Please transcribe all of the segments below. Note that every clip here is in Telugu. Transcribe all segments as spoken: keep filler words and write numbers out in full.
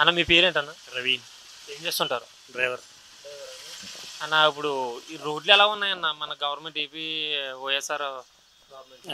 అన్న మీ పేరేంట అన్న? రవి. ఏం చేస్తుంటారు? డ్రైవర్. అన్న ఇప్పుడు ఈ రోడ్లు ఎలా ఉన్నాయన్న మన గవర్నమెంట్ ఏపీ వైఎస్ఆర్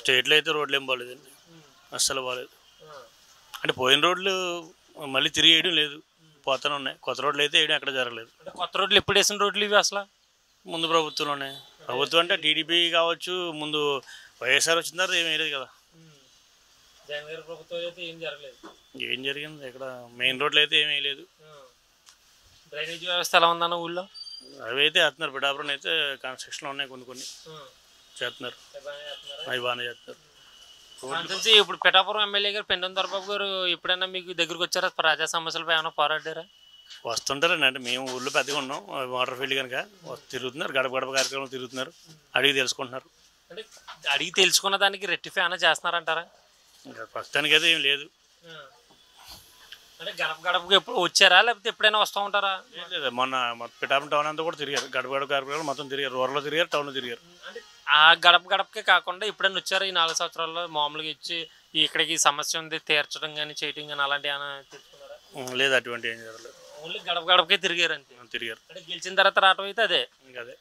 స్టేట్లో అయితే రోడ్లు ఏం బాగాలేదండి, అస్సలు బాగాలేదు. అంటే పోయిన రోడ్లు మళ్ళీ తిరిగి వేయడం లేదు, పోతూనే ఉన్నాయి. కొత్త రోడ్లు అయితే వేయడం ఎక్కడ జరగలేదు. అంటే కొత్త రోడ్లు ఎప్పుడు వేసిన రోడ్లు ఇవి? అసలు ముందు ప్రభుత్వంలోనే, ప్రభుత్వం అంటే టీడీపీ కావచ్చు, ముందు వైఎస్ఆర్ వచ్చిన తర్వాత ఏం వేయలేదు కదా. జగన్ గారి ప్రభుత్వం అయితే ఏం జరగలేదు. ఏం జరిగింది ఇక్కడ? మెయిన్ రోడ్లు అయితే ఏం వేయలేదు. డ్రైనేజ్ వ్యవస్థ ఎలా ఉందన్న ఊళ్ళో? అవి అయితే వేస్తున్నారు, పిఠాపురం అయితే కన్స్ట్రక్షన్లో ఉన్నాయి, కొన్ని కొన్ని చేస్తున్నారు, అవి బాగానే చేస్తున్నారు. ఇప్పుడు పిఠాపురం ఎమ్మెల్యే గారు పెండందరబాబు గారు ఎప్పుడైనా మీకు దగ్గరకు వచ్చారా? ప్రజా సమస్యలపై ఏమైనా పోరాడారా? వస్తుంటారండి, అంటే మేము ఊళ్ళో పెద్దగా ఉన్నాం, వాటర్ ఫీల్డ్ కనుక తిరుగుతున్నారు, గడప గడప కార్యక్రమం తిరుగుతున్నారు, అడిగి తెలుసుకుంటున్నారు. అంటే అడిగి తెలుసుకున్న దానికి రెట్టిఫై అయినా చేస్తున్నారంటారా? ప్రస్తుతానికి అయితే ఏం లేదు. అంటే గడప గడపకి ఎప్పుడు వచ్చారా లేకపోతే ఎప్పుడైనా వస్తూ ఉంటారా? లేదా మొన్న పిఠాపురం టౌన్ అంతా కూడా తిరిగారు, గడప గడప కార్యక్రమాలు మొత్తం తిరిగారు, రూరల్లో తిరిగారు, టౌన్లో తిరిగారు. అంటే ఆ గడప గడపకే కాకుండా ఎప్పుడైనా వచ్చారు ఈ నాలుగు సంవత్సరాల్లో మామూలుగా ఇచ్చి ఇక్కడికి సమస్య ఉంది తీర్చడం కానీ చేయడం కానీ అలాంటివి ఏమైనా తెలుసుకున్నారా? లేదు, అటువంటి ఏం జరగలేదు, ఓన్లీ గడప గడపకే తిరిగారు అంతే. తిరిగారు. అంటే గెలిచిన తర్వాత రావటం అయితే అదే అదే.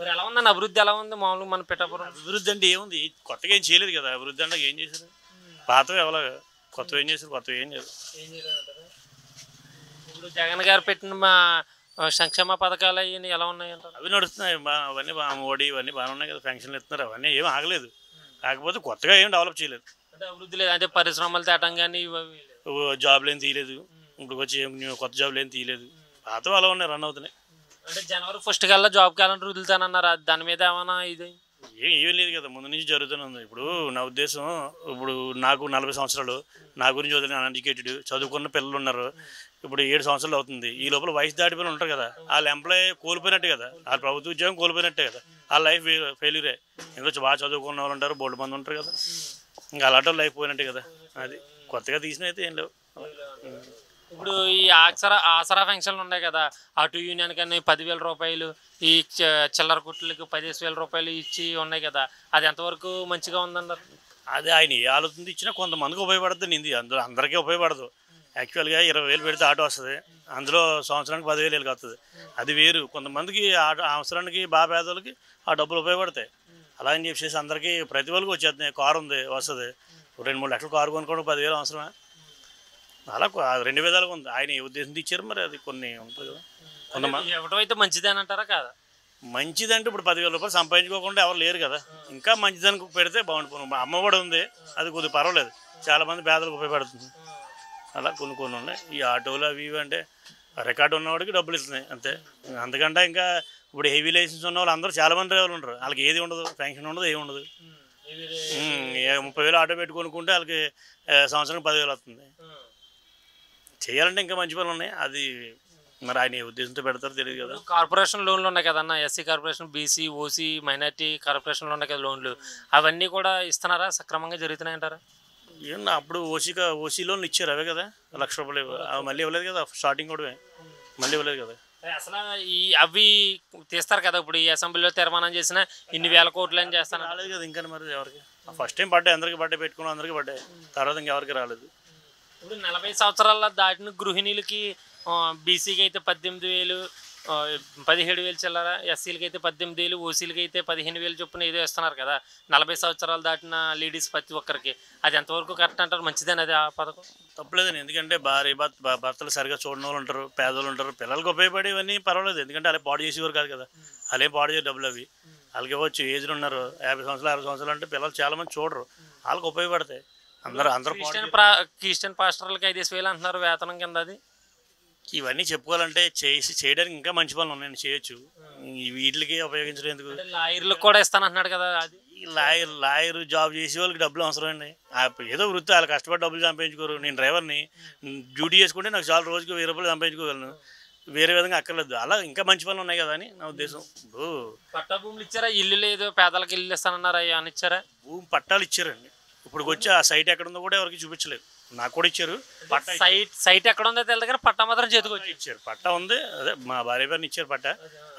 మరి ఎలా ఉందని అభివృద్ధి ఎలా ఉంది మామూలుగా మన పిఠాపురం? అభివృద్ధి అంటే ఏముంది, కొత్తగా ఏం చేయలేదు కదా. అభివృద్ధి అంటే ఏం చేశారు? పాతవి ఎవరో కొత్త ఏం చేశారు? కొత్త ఏం చేయలేదు. ఇప్పుడు జగన్ గారు పెట్టిన మా సంక్షేమ పథకాలు అవి ఎలా ఉన్నాయంటారు? అవి నడుస్తున్నాయి, అవన్నీ ఓడి ఇవన్నీ బాగా ఉన్నాయి కదా, ఫంక్షన్లు ఇస్తున్నారు, అవన్నీ ఏమి ఆగలేదు. కాకపోతే కొత్తగా ఏమి డెవలప్ చేయలేదు, అంటే అభివృద్ధి లేదు. అంటే పరిశ్రమలు తేటం కానీ జాబ్లు ఏం తీయలేదు, ఇప్పుడు వచ్చి కొత్త జాబ్లు ఏం తీయలేదు, పాత అలా ఉన్నాయి, రన్ అవుతున్నాయి. అంటే జనవరి ఫస్ట్ కల్లా జాబ్ క్యాలెండర్ వదులుతానన్నారు, దాని మీద ఏమైనా ఇది ఏం ఏమీ లేదు కదా, ముందు నుంచి జరుగుతూనే ఉంది. ఇప్పుడు నా ఉద్దేశం, ఇప్పుడు నాకు నలభై సంవత్సరాలు, నా గురించి వదిలిన అన్ఎడ్యుకేటెడ్ చదువుకున్న పిల్లలు ఉన్నారు, ఇప్పుడు ఏడు సంవత్సరాలు అవుతుంది, ఈ లోపల వయసు దాటిపోయిన ఉంటారు కదా, వాళ్ళ ఎంప్లాయ్ కోల్పోయినట్టే కదా, వాళ్ళ ప్రభుత్వ ఉద్యోగం కోల్పోయినట్టే కదా, వాళ్ళ లైఫ్ ఫెయిల్యూరే. ఎందుకు బాగా చదువుకున్న వాళ్ళు ఉంటారు, బోల్డ్ మంది ఉంటారు కదా, ఇంకా అలాంటి లైఫ్ పోయినట్టే కదా. అది కొత్తగా తీసిన అయితే ఏం లేవు. ఇప్పుడు ఈ ఆసరా ఆసరా ఫంక్షన్లు ఉన్నాయి కదా, అటు యూనియన్ కానీ పదివేల రూపాయలు, ఈ చిల్లర కుట్లకు పదిహేను వేల రూపాయలు ఇచ్చి ఉన్నాయి కదా, అది ఎంతవరకు మంచిగా ఉందన్నారు? అది ఆయన ఏ ఆలోచన ఇచ్చినా కొంతమందికి ఉపయోగపడుతుంది, నింది అందులో అందరికీ ఉపయోగపడదు. యాక్చువల్గా ఇరవై వేలు పెడితే ఆటో వస్తుంది, అందులో సంవత్సరానికి పదివేలు వేలుకి వస్తుంది, అది వేరు. కొంతమందికి ఆటో అవసరానికి బాగా పేదోళ్ళకి ఆ డబ్బులు ఉపయోగపడతాయి. అలా అని చెప్పేసి అందరికీ ప్రతి వాళ్ళకి వచ్చేస్తున్నాయి. కారు ఉంది, వస్తుంది, రెండు మూడు లక్షలు కారు కొనుక్కోవడం పదివేలు అవసరమే, అలా రెండు విధాలుగా ఉంది. ఆయన ఏ ఉద్దేశంతో ఇచ్చారు మరి, అది కొన్ని ఉంటుంది కదా. కొంతమంది ఎవరైతే మంచిదని అంటారా కాదా? మంచిదంటే ఇప్పుడు పదివేల రూపాయలు సంపాదించుకోకుండా ఎవరు లేరు కదా, ఇంకా మంచిదానికి పెడితే బాగుంటుంది. మా అమ్మ కూడా ఉంది, అది కొద్దిగా పర్వాలేదు, చాలామంది పేదలకు ఉపయోగపడుతుంది. అలా కొన్ని కొన్ని ఉన్నాయి. ఈ ఆటోలు అవి ఇవి అంటే రికార్డు ఉన్నవాడికి డబ్బులు ఇస్తున్నాయి అంతే, అందుకంటే ఇంకా ఇప్పుడు హెవీ లైసెన్స్ ఉన్న వాళ్ళు అందరూ చాలామంది డ్రైవర్లు ఉంటారు, వాళ్ళకి ఏది ఉండదు, ఫెన్షన్ ఉండదు, ఏమి ఉండదు. ముప్పై వేలు ఆటో పెట్టుకొనుకుంటే వాళ్ళకి సంవత్సరానికి పదివేలు వస్తుంది. చేయాలంటే ఇంకా మంచి పనులు ఉన్నాయి, అది మరి ఆయన ఏ ఉద్దేశంతో పెడతారో తెలియదు కదా. కార్పొరేషన్ లోన్లు ఉన్నాయి కదన్న, SC corporation, BC, OC, minority కార్పొరేషన్లు ఉన్నాయి కదా లోన్లు, అవన్నీ కూడా ఇస్తున్నారా? సక్రమంగా జరుగుతున్నాయంటారా? ఏం అప్పుడు ఓసీగా ఓసీ లోన్లు ఇచ్చారు, అవే కదా లక్ష రూపాయలు, అవి మళ్ళీ ఇవ్వలేదు కదా, స్టార్టింగ్ కూడా మళ్ళీ ఇవ్వలేదు కదా. అసలు ఈ అవి తీస్తారు కదా, ఇప్పుడు ఈ అసెంబ్లీలో తీర్మానం చేసిన ఇన్ని వేల కోట్లు అని చేస్తాను రాలేదు కదా ఇంకా, మరి ఎవరికి ఫస్ట్ టైం పడ్డాయి, అందరికీ పడ్డాయి, పెట్టుకున్నాం అందరికీ పడ్డాయి, తర్వాత ఇంకెవరికి రాలేదు. ఇప్పుడు నలభై సంవత్సరాల దాటిన గృహిణీలకి బీసీకి అయితే పద్దెనిమిది వేలు పదిహేడు వేలు చిల్లర, ఎస్సీలకి అయితే పద్దెనిమిది వేలు, ఓసీలకి అయితే పదిహేను వేలు చొప్పున ఏదో ఇస్తున్నారు కదా, నలభై సంవత్సరాలు దాటిన లేడీస్ ప్రతి ఒక్కరికి, అది ఎంతవరకు కరెక్ట్ అంటారు? మంచిదేనా అది ఆ పథకం? తప్పలేదండి, ఎందుకంటే భార్య భర్త భర్తలు సరిగా చూడని వాళ్ళు ఉంటారు, పేదవాళ్ళు ఉంటారు, పిల్లలకు ఉపయోగపడేవన్నీ పర్వాలేదు, ఎందుకంటే అలా పాడు చేసేవారు కాదు కదా, అలాగే పాడు చేసే డబ్బులు అవి వాళ్ళకి ఇవ్వచ్చు. ఏజ్లు ఉన్నారు, యాభై సంవత్సరాలు అరవై సంవత్సరాలు అంటే పిల్లలు చాలామంది చూడరు, వాళ్ళకి ఉపయోగపడతాయి. అందరూ అందరూ క్రిస్టియన్ పాస్టర్లకి ఐదేసి వేలు అంటున్నారు వేతనం కింద, అది ఇవన్నీ చెప్పుకోవాలంటే చేసి చేయడానికి ఇంకా మంచి పనులు ఉన్నాయని చేయొచ్చు, వీటికి ఉపయోగించడానికి. లాయర్లకు కూడా ఇస్తానంటున్నాడు కదా, అది లాయర్ లాయర్ జాబ్ చేసే వాళ్ళకి డబ్బులు అవసరమండి, ఏదో వృత్తి వాళ్ళు కష్టపడి డబ్బులు సంపాదించుకోరు. నేను డ్రైవర్ని, డ్యూటీ చేసుకుంటే నాకు చాలా రోజుకి వెయ్యి రూపాయలు సంపాదించుకోగలను, వేరే విధంగా అక్కర్లేదు. అలా ఇంకా మంచి పనులు ఉన్నాయి కదా అని నా ఉద్దేశం. ఇప్పుడు పట్టా భూములు ఇచ్చారా? ఇల్లు లేదు, పేదలకు ఇల్లు ఇస్తానన్నారా? అయ్యా అని ఇచ్చారా? భూమి పట్టాలు ఇచ్చారండి, ఇప్పుడు వచ్చి ఆ సైట్ ఎక్కడ ఉందో కూడా ఎవరికి చూపించలేదు. నాకు కూడా ఇచ్చారు. పట్ట సైట్ సైట్ ఎక్కడ ఉందో తెలియదు కానీ పట్ట మాత్రం చేతికొచ్చి ఇచ్చారు. పట్ట ఉంది, అదే మా భార్య గారిని ఇచ్చారు పట్ట.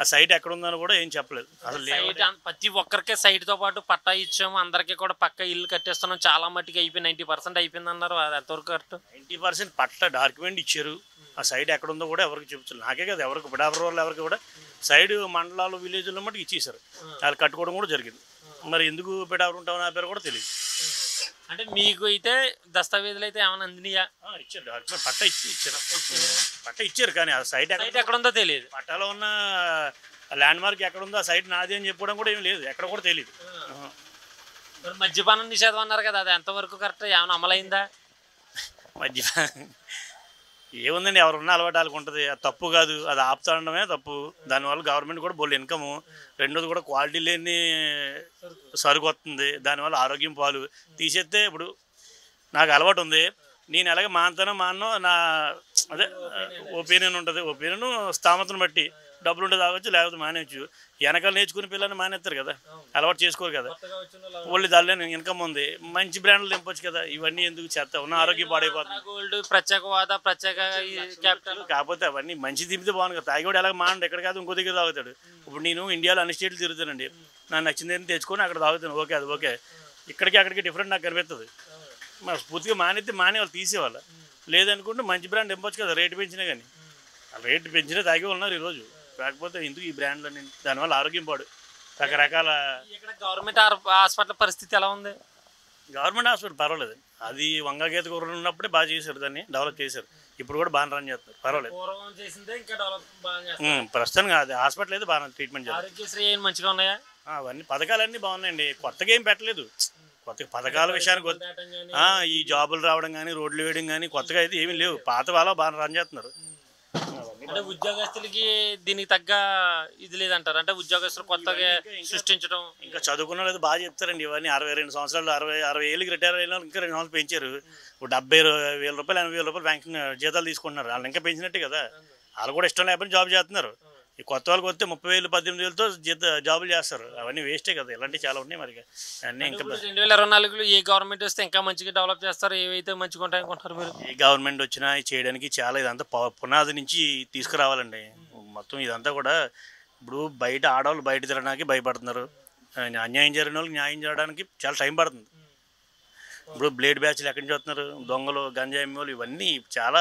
ఆ సైట్ ఎక్కడ ఉందని కూడా ఏం చెప్పలేదు అసలు. ప్రతి ఒక్కరికి సైట్తో పాటు పట్టా ఇచ్చాము, అందరికీ కూడా పక్క ఇల్లు కట్టేస్తున్నాం. చాలా మట్టికి అయిపోయి నైంటీ పర్సెంట్ అయిపోయింది అన్నారు. ఎంతవరకు కరెక్ట్? నైంటీ పర్సెంట్ పట్ట డాక్యుమెంట్ ఇచ్చారు. ఆ సైట్ ఎక్కడ ఉందో కూడా ఎవరికి చూపించారు. నాకే కదా ఎవరికి, బిడాబర్ వాళ్ళు ఎవరికి కూడా సైడ్ మండలాలు విలేజ్లో మటుకు ఇచ్చేసారు. వాళ్ళు కట్టుకోవడం కూడా జరిగింది. మరి ఎందుకు బిడాబర్ ఉంటామని ఆ పేరు కూడా తెలియదు. అంటే మీకు అయితే దస్తావేజులు అయితే ఏమైనా అందినయా? ఇచ్చారు డాక్యుమెంట్, పట్ట ఇచ్చి ఇచ్చారు పట్ట ఇచ్చారు కానీ ఆ సైట్ సైట్ ఎక్కడ ఉందో తెలియదు. పట్టాలో ఉన్న ల్యాండ్ మార్క్ ఎక్కడ ఉందో, ఆ సైట్ నాది అని చెప్పడం కూడా ఏం లేదు, ఎక్కడ కూడా తెలియదు. మరి మద్యపానం నిషేధం అన్నారు కదా, అది ఎంతవరకు కరెక్ట్? ఏమైనా అమలైందా? మద్యపానం ఏముందండి, ఎవరున్నా అలవాటు వాళ్ళకు ఉంటుంది. అది తప్పు కాదు, అది ఆపుతాడమే తప్పు. దానివల్ల గవర్నమెంట్ కూడా బోల్ ఇన్కమ్, రెండోది కూడా క్వాలిటీ లేని సరుకు వస్తుంది, దానివల్ల ఆరోగ్యం పాలు. తీసేస్తే ఇప్పుడు నాకు అలవాటు ఉంది, నేను ఎలాగ మానతానో మానో నా అదే ఒపీనియన్ ఉంటుంది. ఒపీనియన్ స్థామతను బట్టి డబ్బులు ఉంటే తాగొచ్చు, లేకపోతే మానేయచ్చు. వెనకాల నేర్చుకునే పిల్లల్ని మానేస్తారు కదా, అలవాటు చేసుకోరు కదా. ఓల్డ్ దానిలో ఇన్కమ్ ఉంది, మంచి బ్రాండ్లు నింపొచ్చు కదా. ఇవన్నీ ఎందుకు చేస్తా ఉన్న ఆరోగ్యం పాడైపోతుంది. గోల్డ్ ప్రత్యేక హోదా, ప్రత్యేక క్యాపిటల్ కాకపోతే అవన్నీ మంచి తింపితే బాగుంది కదా. తాగి కూడా ఎలాగ మానండి, ఎక్కడ కాదు ఇంకో దగ్గర తాగుతాడు. ఇప్పుడు నేను ఇండియాలో అన్ని స్టేట్లు తిరుగుతానండి, నాకు నచ్చింది తెచ్చుకొని అక్కడ తాగుతాను. ఓకే, అది ఓకే. ఇక్కడికి అక్కడికి డిఫరెంట్ నాకు కనిపిస్తుంది. మా పూర్తిగా మానేది మానే వాళ్ళు తీసేవాళ్ళ లేదనుకుంటే మంచి బ్రాండ్ నింపొచ్చు కదా. రేటు పెంచినా కానీ రేటు పెంచినా తాగే ఉన్నారు ఈరోజు. కాకపోతే ఎందుకు ఈ బ్రాండ్లు, దానివల్ల ఆరోగ్యం పాడు. రకరకాల గవర్నమెంట్ హాస్పిటల్ పరిస్థితి ఎలా ఉంది? గవర్నమెంట్ హాస్పిటల్ పర్వాలేదు, అది వంగగీత కూరలు ఉన్నప్పుడే బాగా చేశారు, దాన్ని డెవలప్ చేశారు. ఇప్పుడు కూడా బాగా రన్ చేస్తారు, పర్వాలేదు. ప్రస్తుతానికి అది హాస్పిటల్ అయితే బాగా ట్రీట్మెంట్ చేస్తారు. అవన్నీ పథకాలన్నీ బాగున్నాయండి, కొత్తగా ఏం పెట్టలేదు. కొత్త పథకాల విషయానికి ఈ జాబులు రావడం కానీ, రోడ్లు వేయడం కానీ కొత్తగా అయితే ఏమీ లేవు. పాత వాళ్ళ బాగా రన్ చేస్తున్నారు. అంటే ఉద్యోగస్తులకి దీనికి తగ్గ ఇది లేదంటారు. అంటే ఉద్యోగస్తులు కొత్తగా సృష్టించడం, ఇంకా చదువుకున్న వాళ్ళు బాగా చెప్తారండి. ఇవన్నీ అరవై రెండు సంవత్సరాలు అరవై అరవై ఏళ్ళకి రిటైర్ అయిన వాళ్ళు ఇంకా రెండు సంవత్సరాలు పెంచారు. ఇప్పుడు డెబ్బై వేల రూపాయలు ఎనభై వేల రూపాయలు బ్యాంక్ జీతాలు తీసుకుంటున్నారు. వాళ్ళు ఇంకా పెంచినట్టే కదా, వాళ్ళు కూడా ఇష్టం లేకపోతే జాబ్ చేస్తున్నారు. ఈ కొత్త వాళ్ళకి వస్తే ముప్పై వేలు పద్దెనిమిది వేలతో జీత జాబులు చేస్తారు. అవన్నీ వేస్టే కదా. ఇలాంటివి చాలా ఉన్నాయి. మరి అన్నీ ఇంకా రెండు వేల ఇరవై నాలుగులో ఏ గవర్నమెంట్ వస్తే ఇంకా మంచిగా డెవలప్ చేస్తారు, ఏవైతే మంచిగా ఉంటాయనుకుంటారు మీరు? ఏ గవర్నమెంట్ వచ్చినా చేయడానికి చాలా ఇదంతా పునాది నుంచి తీసుకురావాలండి మొత్తం ఇదంతా కూడా. ఇప్పుడు బయట ఆడవాళ్ళు బయట తినడానికి భయపడుతున్నారు, అన్యాయం జరిగిన వాళ్ళకి న్యాయం చేయడానికి చాలా టైం పడుతుంది. ఇప్పుడు బ్లేడ్ బ్యాచ్లు ఎక్కడి నుంచి వస్తున్నారు, దొంగలు, గంజాయి అమ్మేవాళ్ళు, ఇవన్నీ చాలా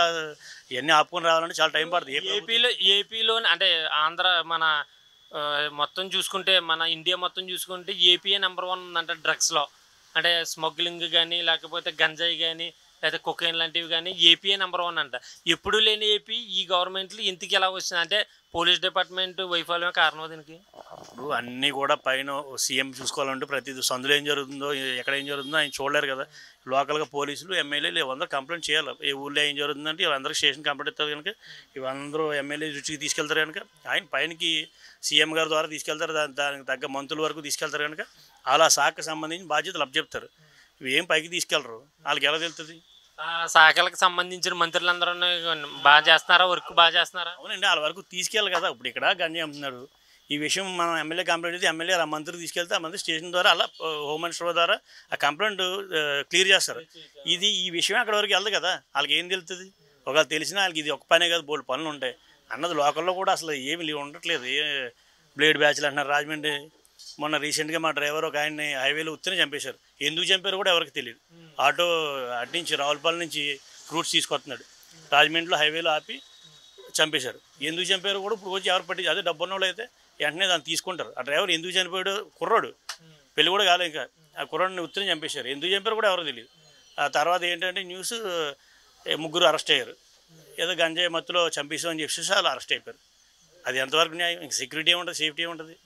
ఇవన్నీ ఆపుకొని రావాలంటే చాలా టైం పడుతుంది. ఏపీలో ఏపీలో అంటే ఆంధ్ర మన మొత్తం చూసుకుంటే, మన ఇండియా మొత్తం చూసుకుంటే ఏపీఏ నెంబర్ వన్ ఉందంటే డ్రగ్స్లో. అంటే స్మగ్లింగ్ కానీ, లేకపోతే గంజాయి కానీ, లేకపోతే కొకైన్ లాంటివి కానీ ఏపీఏ నెంబర్ వన్ అంట. ఎప్పుడు లేని ఏపీ ఈ గవర్నమెంట్లు ఇంతకు ఎలా వచ్చింది అంటే పోలీస్ డిపార్ట్మెంట్ వైఫల్యం కారణం దీనికి. ఇప్పుడు అన్నీ కూడా పైన సీఎం చూసుకోవాలంటే ప్రతి సందులో ఏం జరుగుతుందో, ఎక్కడ ఏం జరుగుతుందో ఆయన చూడలేరు కదా. లోకల్గా పోలీసులు, ఎమ్మెల్యేలు ఇవందరూ కంప్లైంట్ చేయాలి. ఏ ఊళ్ళో ఏం జరుగుతుందంటే ఇవందరూ స్టేషన్ కంప్లైంట్ ఇస్తారు కనుక, ఇవందరూ ఎమ్మెల్యే రుచికి తీసుకెళ్తారు కనుక, ఆయన పైనకి సీఎం గారి ద్వారా తీసుకెళ్తారు. దాని దానికి తగ్గ మంత్రుల వరకు తీసుకెళ్తారు కనుక అలా శాఖకు సంబంధించిన బాధ్యతలు అప్పచెప్తారు. ఇవి ఏం పైకి తీసుకెళ్లరు, వాళ్ళకి ఎలా తెలుస్తుంది? శాఖలకు సంబంధించిన మంత్రులందరూ బాగా చేస్తున్నారా, వర్క్ బాగా చేస్తున్నారా? అవునండి, వాళ్ళ వరకు తీసుకెళ్ళాలి కదా. ఇప్పుడు ఇక్కడ గంజాయి అమ్ముతున్నాడు, ఈ విషయం మనం ఎమ్మెల్యే కంప్లైంట్ అయితే ఎమ్మెల్యే ఆ మంత్రి తీసుకెళ్తే ఆ మంత్రి స్టేషన్ ద్వారా అలా హోమ్ మినిస్టర్ ద్వారా ఆ కంప్లైంట్ క్లియర్ చేస్తారు. ఇది ఈ విషయం అక్కడ వరకు వెళ్దు కదా, వాళ్ళకి ఏం తెలుస్తుంది? ఒకవేళ తెలిసినా వాళ్ళకి ఇది ఒక పనే కదా, బోల్డ్ పనులు ఉంటాయి అన్నది. లోకల్లో కూడా అసలు ఏమి ఉండట్లేదు. ఏ బ్లేడ్ బ్యాచ్లు అంటున్నారు రాజమండ్రి. మొన్న రీసెంట్గా మా డ్రైవర్ ఒక ఆయన్ని హైవేలో ఉత్తనే చంపేశారు. ఎందుకు చంపారు కూడా ఎవరికి తెలియదు. ఆటో అటు నుంచి రావులపాలెం నుంచి ఫ్రూట్స్ తీసుకొస్తున్నాడు, రాజమండ్రిలో హైవేలో ఆపి చంపేశారు. ఎందుకు చంపారు కూడా ఇప్పుడు వచ్చి ఎవరు పట్టి, అదే డబ్బు ఉన్నోళ్ళు అయితే వెంటనే దాన్ని తీసుకుంటారు. ఆ డ్రైవర్ ఎందుకు చనిపోయాడు, కుర్రాడు పెళ్ళి కూడా కాలేదు ఇంకా, ఆ కుర్రాడిని ఉత్తనే చంపేశారు. ఎందుకు చంపారు కూడా ఎవరు తెలియదు. ఆ తర్వాత ఏంటంటే న్యూస్ ముగ్గురు అరెస్ట్ అయ్యారు, ఏదో గంజాయి మత్తులో చంపేసామని చెప్పేసి వాళ్ళు అరెస్ట్ అయిపోయారు. అది ఎంతవరకు న్యాయం? ఇంక సెక్యూరిటీ ఏముంటుంది, సేఫ్టీ ఏముంటుంది?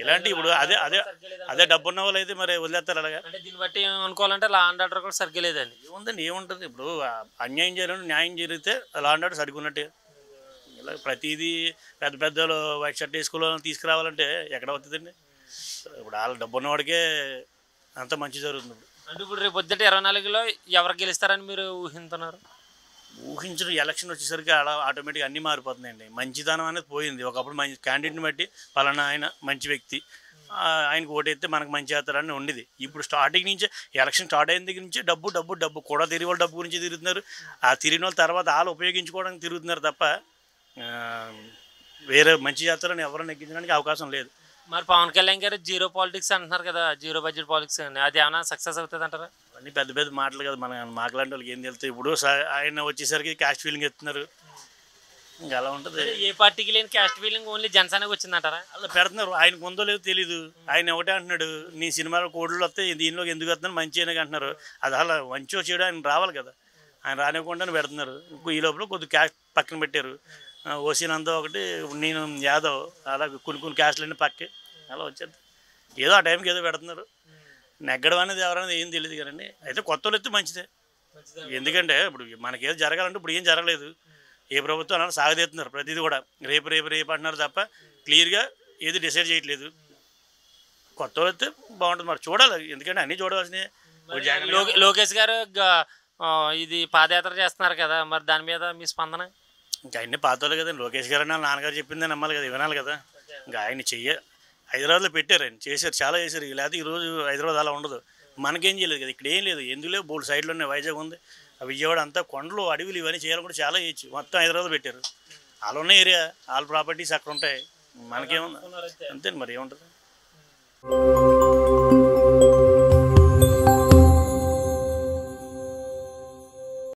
ఇలాంటి ఇప్పుడు అదే అదే అదే డబ్బు ఉన్న వాళ్ళు అయితే మరి వదిలేస్తారు అలాగా. అంటే దీన్ని బట్టి ఏమనుకోవాలంటే లా అండ్ ఆర్డర్ కూడా సరిగ్గాలేదండి. ఏముందండి, ఏముంటుంది? ఇప్పుడు అన్యాయం జరిగిన న్యాయం జరిగితే లా అండ్ ఆర్డర్ సరిగ్గున్నట్టే. ఇలా ప్రతిదీ పెద్ద పెద్దలు వైట్ షర్ట్ వేసుకోవాలని తీసుకురావాలంటే ఎక్కడ అవుతుందండి? ఇప్పుడు వాళ్ళ డబ్బు ఉన్నవాడికే అంత మంచి జరుగుతుంది. అంటే ఇప్పుడు రేపు పొద్దుట ఇరవై నాలుగులో ఎవరు గెలుస్తారని మీరు ఊహిస్తున్నారు? ఊహించడం ఎలక్షన్ వచ్చేసరికి అలా ఆటోమేటిక్గా అన్నీ మారిపోతున్నాయండి. మంచితనం అనేది పోయింది. ఒకప్పుడు మంచి క్యాండిడేట్ని బట్టి పలానా ఆయన మంచి వ్యక్తి, ఆయనకు ఓటేస్తే మనకు మంచి చేస్తారని ఉండేది. ఇప్పుడు స్టార్టింగ్ నుంచి ఎలక్షన్ స్టార్ట్ అయిన దగ్గర నుంచి డబ్బు డబ్బు డబ్బు కూడా తిరిగి వాళ్ళు డబ్బు గురించి తిరుగుతున్నారు. ఆ తిరిగిన వాళ్ళ తర్వాత వాళ్ళు ఉపయోగించుకోవడానికి తిరుగుతున్నారు తప్ప వేరే మంచి చేస్తారని ఎవరు నెగ్గించడానికి అవకాశం లేదు. మరి పవన్ కళ్యాణ్ గారు జీరో పాలిటిక్స్ అంటున్నారు కదా, జీరో బడ్జెట్ పాలిటిక్స్, అది ఏమైనా సక్సెస్ అవుతుంది అంటారా? అన్నీ పెద్ద పెద్ద మాటలు కదా, మన మాట్లాడే వాళ్ళకి ఏం తెలుస్తాయి. ఇప్పుడు ఆయన వచ్చేసరికి క్యాస్ట్ ఫీలింగ్ ఎత్తున్నారు, ఇంకా అలా ఉంటుంది. ఏ పార్టీకి లేని క్యాస్ట్ ఫీలింగ్ ఓన్లీ జనసేనకు వచ్చిందంటారా? అలా పెడుతున్నారు. ఆయనకు ఉందో లేదో తెలీదు, ఆయన ఒకటే అంటున్నాడు నీ సినిమాలో కోడలు వస్తే దీనిలోకి ఎందుకు వస్తున్నాను మంచి అని అంటున్నారు. అది అలా మంచో చెడు ఆయన రావాలి కదా, ఆయన రానివ్వకుండా పెడుతున్నారు. ఈ లోపల కొద్దిగా క్యాస్ట్ పక్కన పెట్టారు, ఓసీనందో ఒకటి నేను యాదవ్ అలా కొన్ని కొన్ని క్యాస్ట్లన్నీ పక్కే అలా వచ్చేది. ఏదో ఆ టైంకి ఏదో పెడుతున్నారు, నెగ్గడం అనేది ఎవరైనా ఏం తెలియదు కదండి. అయితే కొత్త వాళ్ళు అయితే మంచిదే, ఎందుకంటే ఇప్పుడు మనకేదో జరగాలంటే ఇప్పుడు ఏం జరగలేదు. ఏ ప్రభుత్వం అలా సాగదీస్తున్నారు ప్రతిదీ కూడా, రేపు రేపు రేపు అంటున్నారు తప్ప క్లియర్గా ఏది డిసైడ్ చేయట్లేదు. కొత్త వాళ్ళు అయితే బాగుంటుంది, మరి చూడాలి, ఎందుకంటే అన్నీ చూడవలసినవి. లోకేష్ గారు ఇది పాదయాత్ర చేస్తున్నారు కదా, మరి దాని మీద మీ స్పందన? ఇంకా ఆయన్ని పాతోళ్ళు కదండి, లోకేష్ గారు అని వాళ్ళ నాన్నగారు చెప్పింది నమ్మాలి కదా, వినాలి కదా. ఇంకా ఆయన చెయ్య హైదరాబాద్లో పెట్టారు, ఆయన చేశారు, చాలా చేశారు. లేకపోతే ఈరోజు హైదరాబాద్ అలా ఉండదు. మనకేం చేయలేదు కదా, ఇక్కడ ఏం లేదు, ఎందుకు లేవు. బోల్డ్ సైడ్లో ఉన్నాయి, వైజాగ్ ఉంది, విజయవాడ అంతా కొండలు అడవులు ఇవన్నీ చేయాలి కూడా, చాలా చేయొచ్చు. మొత్తం హైదరాబాద్ పెట్టారు, వాళ్ళు ఉన్న ఏరియా వాళ్ళ ప్రాపర్టీస్ అక్కడ ఉంటాయి, మనకేముంది అంతే మరి ఏముంటుంది.